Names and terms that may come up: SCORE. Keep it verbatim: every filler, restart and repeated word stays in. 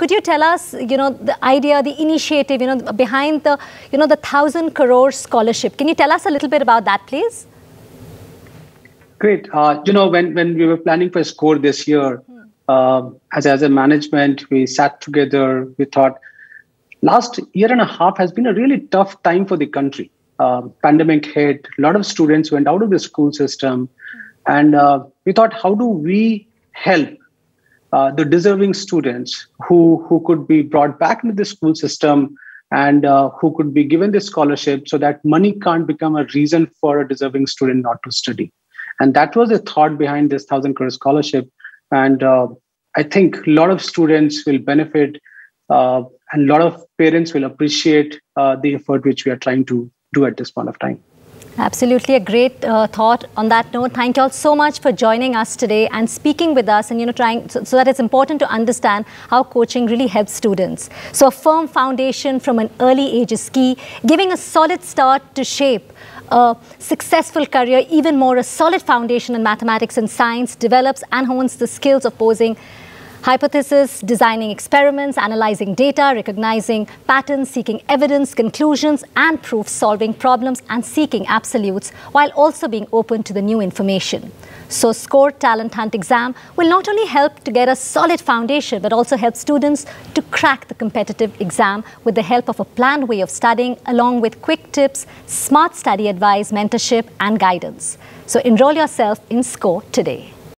Could you tell us, you know, the idea, the initiative, you know, behind the, you know, the thousand crore scholarship? Can you tell us a little bit about that, please? Great. Uh, you know, when when we were planning for SCORE this year, uh, as as a management, we sat together. We thought, last year and a half has been a really tough time for the country. Uh, pandemic hit. A lot of students went out of the school system, and uh, we thought, how do we help uh, the deserving students who who could be brought back into the school system and uh, who could be given this scholarship so that money can't become a reason for a deserving student not to study? And that was the thought behind this thousand crore scholarship. And uh, I think a lot of students will benefit. Uh, and a lot of parents will appreciate uh, the effort which we are trying to do at this point of time. Absolutely, a great uh, thought. On that note, thank you all so much for joining us today and speaking with us, and you know, trying so, so that it's important to understand how coaching really helps students. So a firm foundation from an early age is key, giving a solid start to shape a successful career. Even more, a solid foundation in mathematics and science develops and hones the skills of posing hypothesis, designing experiments, analyzing data, recognizing patterns, seeking evidence, conclusions, and proof, solving problems, and seeking absolutes, while also being open to the new information. So SCORE Talent Hunt exam will not only help to get a solid foundation, but also help students to crack the competitive exam with the help of a planned way of studying, along with quick tips, smart study advice, mentorship, and guidance. So enroll yourself in SCORE today.